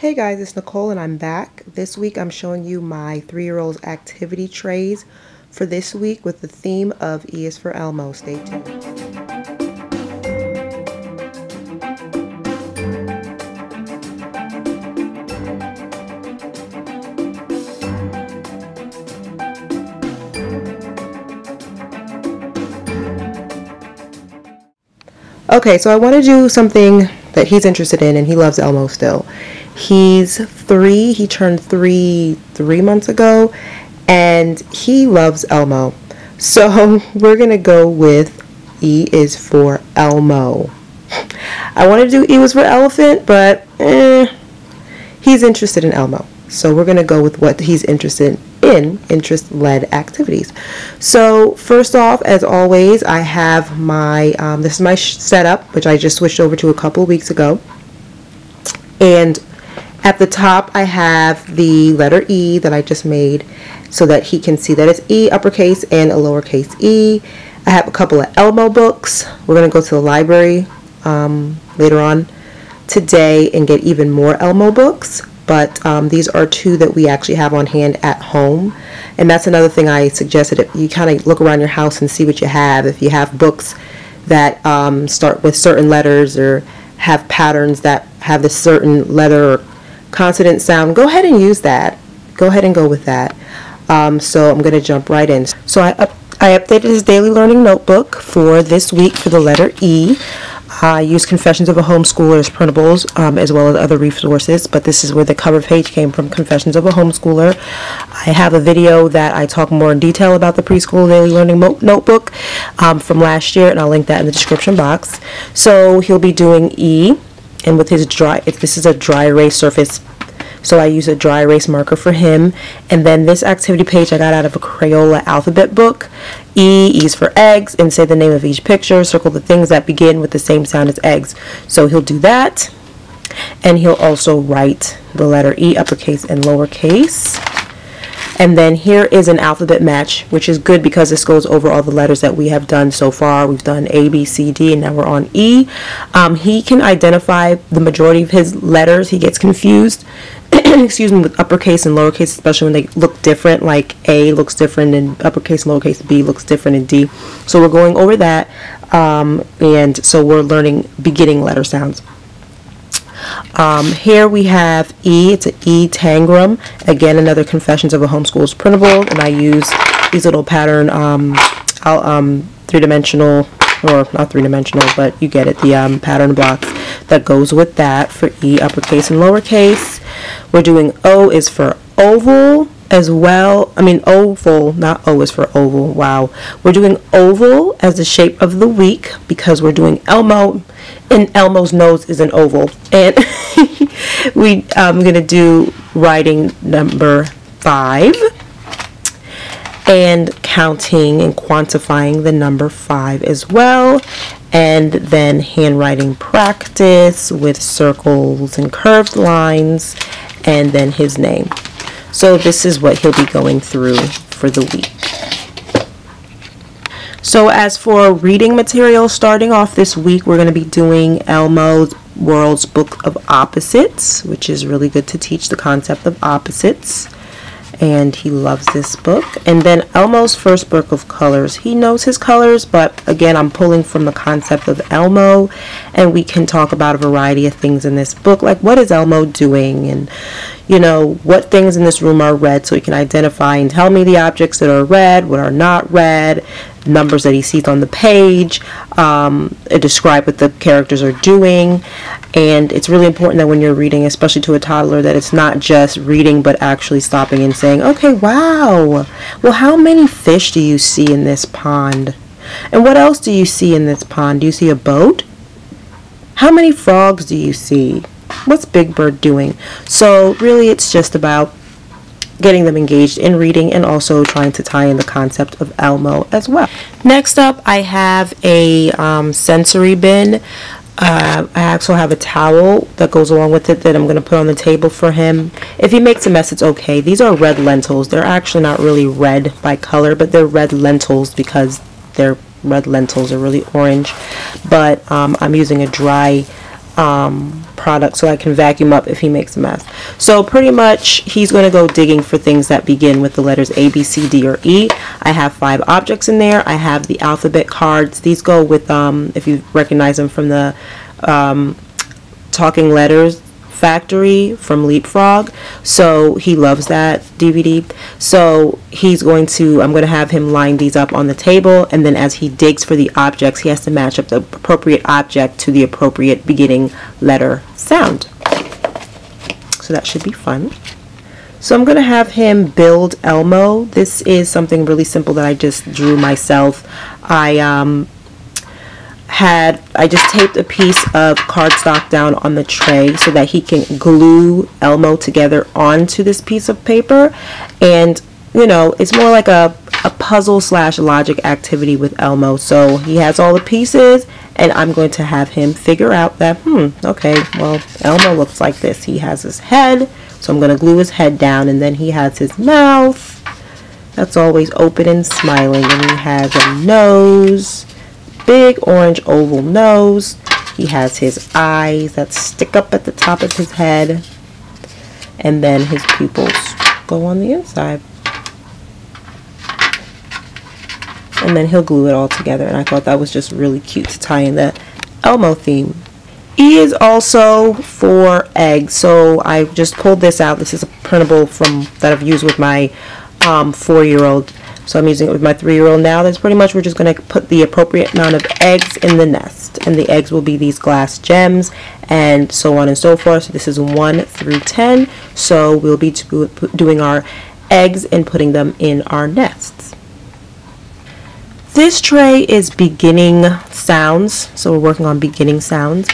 Hey guys, it's Nicole and I'm back. This week I'm showing you my 3-year-old's activity trays for this week with the theme of E is for Elmo. Stay tuned. Okay, so I want to do something that he's interested in, and he loves Elmo still. He's 3. He turned 3 months ago, and he loves Elmo. So we're going to go with E is for Elmo. I want to do E was for elephant, but he's interested in Elmo. So we're going to go with what he's interested in, interest-led activities. So first off, as always, I have my, this is my setup, which I just switched over to a couple of weeks ago. And at the top, I have the letter E that I just made so that he can see that it's E, uppercase, and a lowercase e. I have a couple of Elmo books. We're going to go to the library later on today and get even more Elmo books. But these are 2 that we actually have on hand at home. And that's another thing I suggested. If you kind of look around your house and see what you have. If you have books that start with certain letters or have patterns that have a certain letter or consonant sound, go ahead and use that. Go ahead and go with that. So I'm going to jump right in. So I updated his daily learning notebook for this week for the letter E. I use Confessions of a Homeschooler's printables as well as other resources, but this is where the cover page came from, Confessions of a Homeschooler. I have a video that I talk more in detail about the preschool daily learning notebook from last year, and I'll link that in the description box. So he'll be doing E, and with his dry, if this is a dry erase surface, so I use a dry erase marker for him. And then this activity page I got out of a Crayola alphabet book. E, E's for eggs, and say the name of each picture. Circle the things that begin with the same sound as eggs. So he'll do that. And he'll also write the letter E, uppercase and lowercase. And then here is an alphabet match, which is good because this goes over all the letters that we have done so far. We've done A, B, C, D, and now we're on E. He can identify the majority of his letters. He gets confused, excuse me, with uppercase and lowercase, especially when they look different, like A looks different and uppercase and lowercase, B looks different and D. So we're going over that, and so we're learning beginning letter sounds. Here we have E. It's an E tangram. Again, another Confessions of a Homeschooler's printable, and I use these little pattern, three-dimensional, or not three-dimensional, but you get it, the pattern blocks that goes with that for E, uppercase and lowercase. We're doing O is for oval as well. I mean oval, not O is for oval. Wow. We're doing oval as the shape of the week because we're doing Elmo, and Elmo's nose is an oval. And I'm going to do writing number 5 and counting and quantifying the number 5 as well. And then handwriting practice with circles and curved lines, and then his name. So this is what he'll be going through for the week. So as for reading material, starting off this week, we're going to be doing Elmo's World's Book of Opposites, which is really good to teach the concept of opposites. And he loves this book. And then Elmo's First Book of Colors. He knows his colors, but again, I'm pulling from the concept of Elmo, and we can talk about a variety of things in this book, like what is Elmo doing, and you know, what things in this room are red, so he can identify and tell me the objects that are red, what are not red, numbers that he sees on the page, describe what the characters are doing. And it's really important that when you're reading, especially to a toddler, that it's not just reading but actually stopping and saying, okay, wow, well, how many fish do you see in this pond? And what else do you see in this pond? Do you see a boat? How many frogs do you see? What's Big Bird doing? So really it's just about getting them engaged in reading and also trying to tie in the concept of Elmo as well. Next up, I have a sensory bin. I also have a towel that goes along with it that I'm going to put on the table for him. If he makes a mess, it's okay. These are red lentils. They're actually not really red by color, but they're red lentils because they're red lentils are really orange. But I'm using a dry product so I can vacuum up if he makes a mess. So pretty much he's going to go digging for things that begin with the letters A, B, C, D, or E. I have 5 objects in there. I have the alphabet cards. These go with, if you recognize them from the Talking Letters Factory from Leapfrog. So he loves that DVD. So he's going to, I'm going to have him line these up on the table, and then as he digs for the objects, he has to match up the appropriate object to the appropriate beginning letter sound. So that should be fun. So I'm going to have him build Elmo. This is something really simple that I just drew myself. I just taped a piece of cardstock down on the tray so that he can glue Elmo together onto this piece of paper. And, you know, it's more like a puzzle slash logic activity with Elmo. So he has all the pieces, and I'm going to have him figure out that, okay, well, Elmo looks like this. He has his head, so I'm going to glue his head down, and then he has his mouth. That's always open and smiling, and he has a nose. Big orange oval nose. He has his eyes that stick up at the top of his head, and then his pupils go on the inside, and then he'll glue it all together. And I thought that was just really cute to tie in that Elmo theme. E is also for egg, so I just pulled this out. This is a printable from that I've used with my 4-year-old. So I'm using it with my 3-year-old now. That's pretty much, we're just going to put the appropriate amount of eggs in the nest. And the eggs will be these glass gems and so on and so forth. So this is 1 through 10. So we'll be doing our eggs and putting them in our nests. This tray is beginning sounds. So we're working on beginning sounds.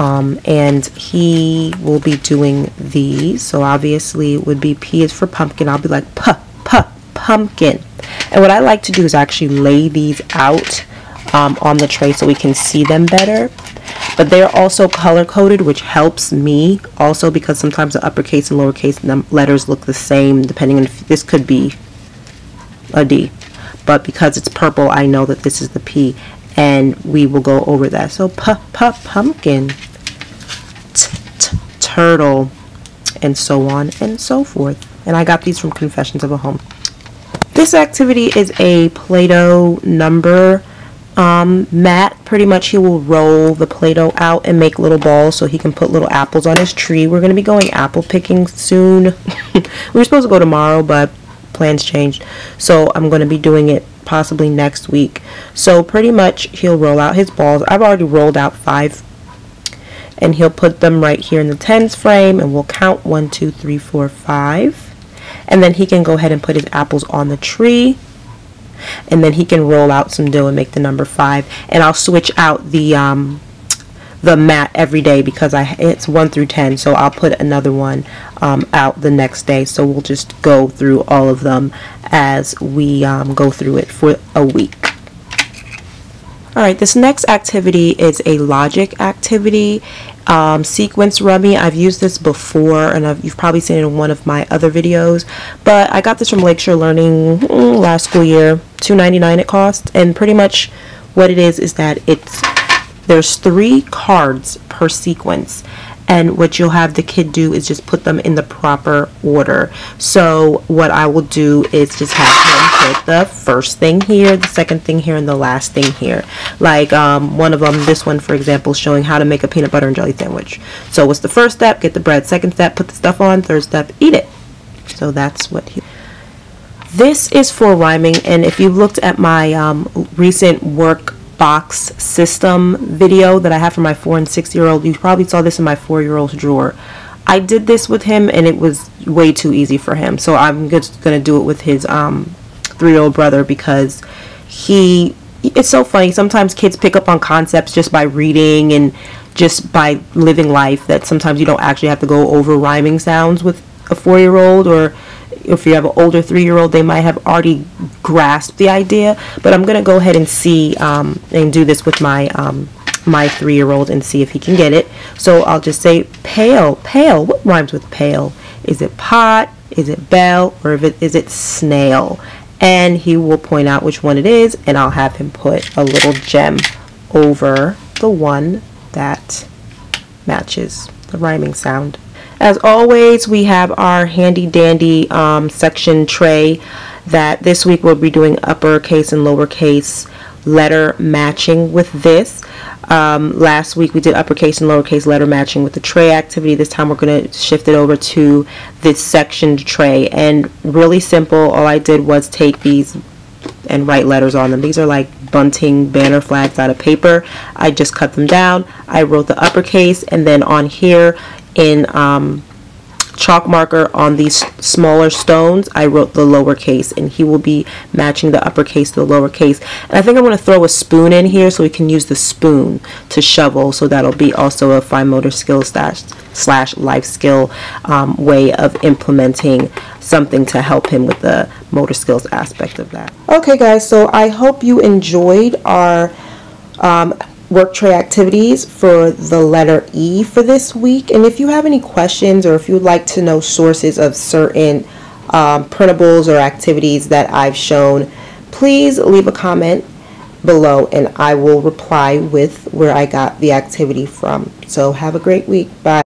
And he will be doing these. So obviously it would be P is for pumpkin. I'll be like puh, puh, pumpkin. And what I like to do is actually lay these out on the tray so we can see them better. But they're also color-coded, which helps me also because sometimes the uppercase and lowercase letters look the same depending on if this could be a D. But because it's purple, I know that this is the P, and we will go over that. So pumpkin, turtle, and so on and so forth. And I got these from Confessions of a Homeschooler. This activity is a Play-Doh number mat. Pretty much he will roll the Play-Doh out and make little balls so he can put little apples on his tree. We're going to be going apple picking soon. We're supposed to go tomorrow, but plans changed. So I'm going to be doing it possibly next week. So pretty much he'll roll out his balls. I've already rolled out 5. And he'll put them right here in the tens frame. And we'll count 1, 2, 3, 4, 5. And then he can go ahead and put his apples on the tree. And then he can roll out some dough and make the number 5. And I'll switch out the mat every day because it's 1 through 10. So I'll put another one out the next day. So we'll just go through all of them as we go through it for a week. Alright, this next activity is a logic activity. Sequence rummy. I've used this before, and you've probably seen it in one of my other videos, but I got this from Lakeshore Learning last school year. $2.99 it cost, and pretty much what it is that there's 3 cards per sequence, and what you'll have the kid do is just put them in the proper order. So what I will do is just have him put the first thing here, the second thing here, and the last thing here. Like one of them, this one for example, showing how to make a peanut butter and jelly sandwich. So what's the first step? Get the bread. Second step, put the stuff on. Third step, eat it. So that's what he... This is for rhyming, and if you've looked at my recent work box system video that I have for my 4- and 6-year-old, you probably saw this in my 4-year-old's drawer. I did this with him, and it was way too easy for him, so I'm just gonna do it with his 3-year-old brother, because it's so funny. Sometimes kids pick up on concepts just by reading and just by living life, that sometimes you don't actually have to go over rhyming sounds with a 4-year-old, or if you have an older 3-year-old, they might have already grasped the idea. But I'm gonna go ahead and see and do this with my my 3-year-old and see if he can get it. So I'll just say pail. Pail. What rhymes with pail? Is it pot? Is it bell? Or is it snail? And he will point out which one it is, and I'll have him put a little gem over the one that matches the rhyming sound. As always, we have our handy dandy section tray that this week we'll be doing uppercase and lowercase letter matching with this. Last week we did uppercase and lowercase letter matching with the tray activity. This time we're going to shift it over to this sectioned tray, and really simple. All I did was take these and write letters on them. These are like bunting banner flags out of paper. I just cut them down. I wrote the uppercase, and then on here in chalk marker on these smaller stones I wrote the lowercase, and he will be matching the uppercase to the lowercase. And I think I'm going to throw a spoon in here so we can use the spoon to shovel, so that'll be also a fine motor skill slash life skill way of implementing something to help him with the motor skills aspect of that. Okay guys, so I hope you enjoyed our work tray activities for the letter E for this week. And if you have any questions, or if you'd like to know sources of certain printables or activities that I've shown, please leave a comment below and I will reply with where I got the activity from. So have a great week. Bye.